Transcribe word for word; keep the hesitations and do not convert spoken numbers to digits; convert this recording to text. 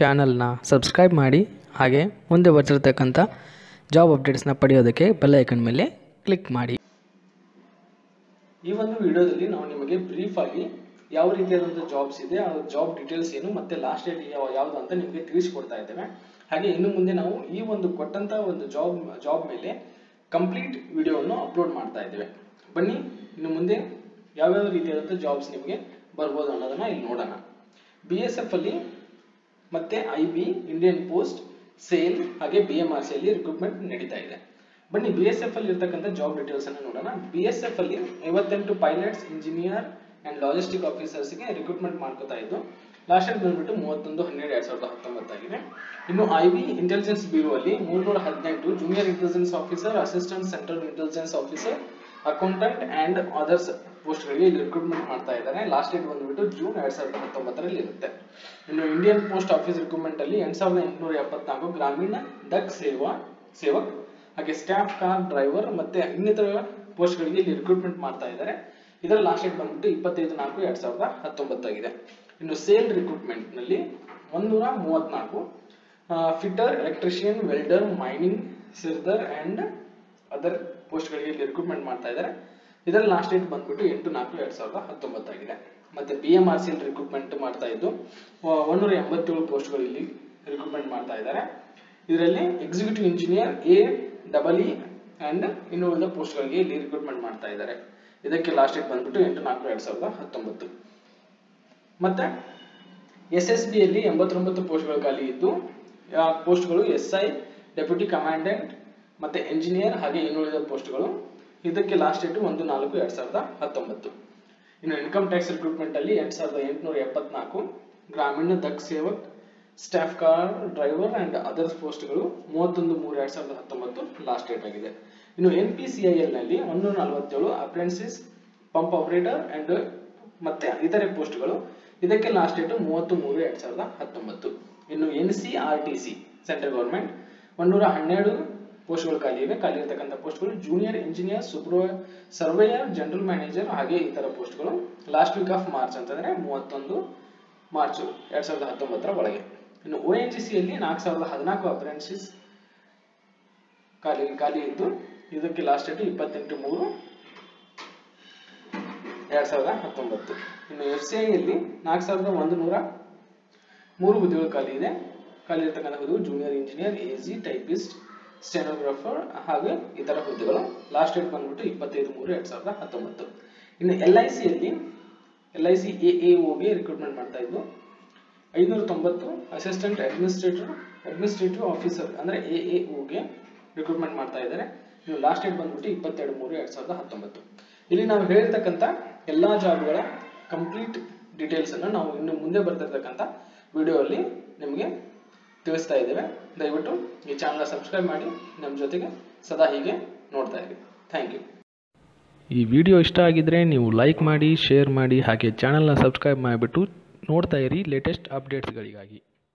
ಚಾನಲ್ನ ಸಬ್ಸ್ಕ್ರೈಬ್ ಮಾಡಿ ಹಾಗೆ ಮುಂದೆ ಬರ್ತಿರತಕ್ಕಂತ ಜಾಬ್ ಅಪ್ಡೇಟ್ಸ್ನ ಪಡೆಯೋದಕ್ಕೆ ಬೆಲ್ ಐಕಾನ್ ಮೇಲೆ ಕ್ಲಿಕ್ ಮಾಡಿ. ಈ ಒಂದು ವಿಡಿಯೋದಲ್ಲಿ ನಾವು ನಿಮಗೆ ಬ್ರೀಫ್ ಆಗಿ ಯಾವ ರೀತಿಯಾದಂತ ಜಾಬ್ಸ್ ಇದೆ ಆ ಜಾಬ್ ಡೀಟೇಲ್ಸ್ ಏನು ಮತ್ತೆ ಲಾಸ್ಟ್ ಡೇಟ್ ಯಾವುದು ಅಂತ ನಿಮಗೆ ತಿಳಿಸಿಕೊಡ್ತಾ ಇದ್ದೇವೆ. ಹಾಗೆ ಇನ್ನು ಮುಂದೆ ನಾವು ಈ ಒಂದು ಕೊಟ್ಟಂತ ಒಂದು ಜಾಬ್ ಜಾಬ್ ಮೇಲೆ ಕಂಪ್ಲೀಟ್ ವಿಡಿಯೋವನ್ನು ಅಪ್ಲೋಡ್ ಮಾಡ್ತಾ ಇದ್ದೇವೆ. ಬನ್ನಿ ಇನ್ನು ಮುಂದೆ ಯಾವ ಯಾವ ರೀತಿಯಾದಂತ ಜಾಬ್ಸ್ ನಿಮಗೆ ಬರಬಹುದು ಅನ್ನೋದನ್ನ ಇಲ್ಲಿ ನೋಡೋಣ. ಬಿ ಎಸ್ ಎಫ್ ಅಲ್ಲಿ ಮತ್ತೆ I B, Indian post, sale ಹಾಗೆ B M R C L recruitment ನಡೀತಾ ಇದೆ. ಬನ್ನಿ ಬಿ ಎಸ್ ಎಫ್ ಅಲ್ಲಿ ಇರತಕ್ಕಂತ ಜಾಬ್ ಡೀಟೇಲ್ಸ್ ಅನ್ನು ನೋಡೋಣ. ಬಿ ಎಸ್ ಎಫ್ ಅಲ್ಲಿ ಐವತ್ತೆಂಟು pilots, engineer and logistic officers ಗೆ ರಿಕ್ರೂಟ್ಮೆಂಟ್ ಮಾಡ್ಕೊತಾ ಇದ್ದು. ಲಾಸ್ಟ್ ಡೇಟ್ ಬಂದ್ಬಿಟ್ಟು ಮೂವತ್ತೊಂದು ಹನ್ನೆರಡು ಎರಡ್ ಸಾವಿರದ ಹತ್ತೊಂಬತ್ತು ಆಗಿದೆ. ಇನ್ನು ಐ ಬಿ ಇಂಟೆಲಿಜೆನ್ಸ್ ಬ್ಯೂರೋ ಅಲ್ಲಿ ಮೂರ್ನೂರ ಹದಿನೆಂಟು junior intelligence officer, assistant central intelligence officer, accountant and others post ಗಳಿಗೆ ಇಲ್ಲಿ ರಿಕ್ರೂಟ್ಮೆಂಟ್ ಮಾಡ್ತಾ ಇದ್ದಾರೆ. ಲಾಸ್ಟ್ ಡೇಟ್ ಬಂದ್ಬಿಟ್ಟು ಜೂನ್ ಎರಡ್ ಸಾವಿರದ ಹತ್ತೊಂಬತ್ತರಲ್ಲಿ ಇರುತ್ತೆ. ಇನ್ನು ಇಂಡಿಯನ್ ಪೋಸ್ಟ್ ಆಫೀಸ್ ರಿಕ್ರೂಟ್ಮೆಂಟ್ ಅಲ್ಲಿ ಎಂಟು ಸಾವಿರದ ಎಂಟುನೂರ ಎಪ್ಪತ್ನಾಲ್ಕು ಗ್ರಾಮೀಣ ದಕ್ ಸೇವಾ ಸೇವಕ್ ಹಾಗೆ ಸ್ಟಾಫ್ ಕಾರ್ ಡ್ರೈವರ್ ಮತ್ತೆ ಇನ್ನಿತರ ಪೋಸ್ಟ್ ಗಳಿಗೆ ಇಲ್ಲಿ ರಿಕ್ರೂಟ್ಮೆಂಟ್ ಮಾಡ್ತಾ ಇದ್ದಾರೆ. ಇದರ ಲಾಸ್ಟ್ ಡೇಟ್ ಬಂದ್ಬಿಟ್ಟು ಇಪ್ಪತ್ತೈದು ನಾಲ್ಕು ಎರಡ್ ಸಾವಿರದ ಹತ್ತೊಂಬತ್ತಾಗಿದೆ. ಇನ್ನು ಸೇಲ್ ರಿಕ್ರೂಟ್ಮೆಂಟ್ ನಲ್ಲಿ ಒಂದೂರ ಮೂವತ್ನಾಲ್ಕು fitter, electrician, welder, mining sirdar and other post ಗಳಿಗೆ ಇಲ್ಲಿ ರಿಕ್ರೂಟ್ಮೆಂಟ್ ಮಾಡ್ತಾ ಇದ್ದಾರೆ. ಇದರ ಲಾಸ್ಟ್ ಡೇಟ್ ಬಂದ್ಬಿಟ್ಟು ಎಂಟು ನಾಲ್ಕು ಎರಡ್ ಸಾವಿರದ ಹತ್ತೊಂಬತ್ತಾಗಿದೆ. ಮತ್ತೆ B M R C L recruitment ಮಾಡ್ತಾ ಇದ್ದು ಒಂದೂರ ಎಂಬತ್ತೇಳು ಪೋಸ್ಟ್ ಗಳು ಇಲ್ಲಿ ರಿಕ್ರೂಟ್ಮೆಂಟ್ ಮಾಡ್ತಾ ಇದ್ದಾರೆ. ಇದರಲ್ಲಿ executive engineer, A double E and ಇನ್ನೂ ಉಳಿದ ಪೋಸ್ಟ್ ಗಳಿಗೆ ಇಲ್ಲಿ ರಿಕ್ರೂಟ್ಮೆಂಟ್ ಮಾಡ್ತಾ ಇದ್ದಾರೆ. ಇದಕ್ಕೆ ಲಾಸ್ಟ್ ಡೇಟ್ ಬಂದ್ಬಿಟ್ಟು ಎಂಟು ನಾಲ್ಕು ಎರಡ್ ಸಾವಿರದ ಹತ್ತೊಂಬತ್ತು. ಮತ್ತೆ ಎಸ್ ಎಸ್ ಬಿ ಅಲ್ಲಿ ಎಂಬತ್ತೊಂಬತ್ತು ಪೋಸ್ಟ್ ಗಳು ಖಾಲಿ ಇದ್ದು ಆ ಪೋಸ್ಟ್ ಗಳು ಎಸ್ ಐ, ಡೆಪ್ಯೂಟಿ ಕಮಾಂಡೆಂಟ್ ಮತ್ತೆ ಎಂಜಿನಿಯರ್ ಹಾಗೆ ಇನ್ನುಳಿದ ಪೋಸ್ಟ್ ಗಳು. ಇದಕ್ಕೆ ಲಾಸ್ಟ್ ಡೇಟ್ ಒಂದು ನಾಲ್ಕು ಎರಡ್ ಸಾವಿರದ ಹತ್ತೊಂಬತ್ತು. ಇನ್ನು ಇನ್ಕಮ್ ಟ್ಯಾಕ್ಸ್ ರಿಕ್ರೂಟ್ಮೆಂಟ್ ಅಲ್ಲಿ ಎಂಟು ಸಾವಿರದ ಎಂಟುನೂರ ಎಪ್ಪತ್ನಾಲ್ಕು Gramin Dak Sevak, staff car driver and others post ಗಳು ಮೂವತ್ತೊಂದು ಮೂರು ಎರಡ್ ಸಾವಿರದ ಹತ್ತೊಂಬತ್ತು ಲಾಸ್ಟ್ ಡೇಟ್ ಆಗಿದೆ. ಇನ್ನು N P C I L ನಲ್ಲಿ ಒಂದೂರ ನಲವತ್ತೇಳು ಅಪ್ರೆಂಟಿಸ್, ಪಂಪ್ ಆಪರೇಟರ್ ಅಂಡ್ ಮತ್ತೆ ಇತರೆ ಪೋಸ್ಟ್ ಗಳು. ಇದಕ್ಕೆ ಲಾಸ್ಟ್ ಡೇಟ್ ಮೂವತ್ತು ಮೂರು ಎರಡ್ ಸಾವಿರದ ಹತ್ತೊಂಬತ್ತು. ಇನ್ನು N C R T C central government ಒಂದೂರ ಹನ್ನೆರಡು ಪೋಸ್ಟ್ ಗಳು ಖಾಲಿ ಇವೆ. ಖಾಲಿ ಇರತಕ್ಕಂಥ ಪೋಸ್ಟ್ ಗಳು junior engineer, super surveyor, general manager ಹಾಗೆ ಇತರ ಪೋಸ್ಟ್ ಗಳು. ಲಾಸ್ಟ್ ವೀಕ್ ಆಫ್ ಮಾರ್ಚ್ ಅಂತಂದ್ರೆ ಮೂವತ್ತೊಂದು ಮಾರ್ಚ್ ಎರಡ್ ಸಾವಿರದ ಹತ್ತೊಂಬತ್ತರ ಒಳಗೆ. ಇನ್ನು ಒ ಎನ್ ಜಿ ಸಿ ಅಲ್ಲಿ ನಾಲ್ಕು ಸಾವಿರದ ಹದಿನಾಲ್ಕು ಅಪ್ರೆಂಟಿಸ್ ಖಾಲಿ ಖಾಲಿ ಇದ್ದು ಇದಕ್ಕೆ ಲಾಸ್ಟ್ ಡೇಟ್ ಇಪ್ಪತ್ತೆಂಟು ಮೂರು ಎರಡ್ ಸಾವಿರದ ಹತ್ತೊಂಬತ್ತು. ಇನ್ನು ಎಫ್ ಸಿ ಐ ಅಲ್ಲಿ ನಾಲ್ಕು ಸಾವಿರದ ಒಂದು ನೂರ ಮೂರು ಹುದ್ದೆಗಳು ಖಾಲಿ ಇದೆ. ಖಾಲಿ ಇರತಕ್ಕಂಥ ಹುದ್ದೆಗಳು junior engineer, A G, typist, stenographer ಹಾಗೆ ಇತರ ಹುದ್ದೆಗಳು. ಲಾಸ್ಟ್ ಡೇಟ್ ಬಂದ್ಬಿಟ್ಟು ಇಪ್ಪತ್ತೈದು ಮೂರು ಎರಡ್ ಸಾವಿರದ ಹತ್ತೊಂಬತ್ತು. ಇನ್ನು ಎಲ್ ಐ ಸಿ ಅಲ್ಲಿ L I C A A O ಗೆ ರಿಕ್ರೂಟ್ಮೆಂಟ್ ಮಾಡ್ತಾ ಇದ್ದು ಐನೂರ ತೊಂಬತ್ತು ಅಸಿಸ್ಟೆಂಟ್ ಅಡ್ಮಿನಿಸ್ಟ್ರೇಟರ್ ಅಡ್ಮಿನಿಸ್ಟ್ರೇಟಿವ್ ಆಫೀಸರ್ ಅಂದ್ರೆ ಎ ಎ ಒ ಗೆ ರಿಕ್ರೂಟ್ಮೆಂಟ್ ಮಾಡ್ತಾ ಇದ್ದಾರೆ. ಇನ್ನು ಲಾಸ್ಟ್ ಡೇಟ್ ಬಂದ್ಬಿಟ್ಟು ಇಪ್ಪತ್ತೆರಡು ಮೂರು ಎರಡ್ ಸಾವಿರದ ಹತ್ತೊಂಬತ್ತು. ಇಲ್ಲಿ ನಾವು ಹೇಳಿರ್ತಕ್ಕಂಥ ಎಲ್ಲಾ ಜಾಬ್ಗಳ ಕಂಪ್ಲೀಟ್ ಡೀಟೇಲ್ಸ್ ಅನ್ನು ನಾವು ಇನ್ನು ಮುಂದೆ ಬರ್ತಿರ್ತಕ್ಕಂಥ ವಿಡಿಯೋ ಅಲ್ಲಿ ನಿಮಗೆ ತಿಳಿಸ್ತಾ ಇದ್ದೇವೆ. ದಯವಿಟ್ಟು ಈ ಚಾನಲ್ನ ಸಬ್ಸ್ಕ್ರೈಬ್ ಮಾಡಿ ನಮ್ಮ ಜೊತೆಗೆ ಸದಾ ಹೀಗೆ ನೋಡ್ತಾ ಇರಿ. Thank you. ಈ ವಿಡಿಯೋ ಇಷ್ಟ ಆಗಿದ್ರೆ ನೀವು ಲೈಕ್ ಮಾಡಿ, ಶೇರ್ ಮಾಡಿ ಹಾಗೆ ಚಾನಲ್ನ ಸಬ್ಸ್ಕ್ರೈಬ್ ಮಾಡಿಬಿಟ್ಟು ನೋಡ್ತಾ ಇರಿ ಲೇಟೆಸ್ಟ್ ಅಪ್ಡೇಟ್ಸ್ಗಳಿಗಾಗಿ.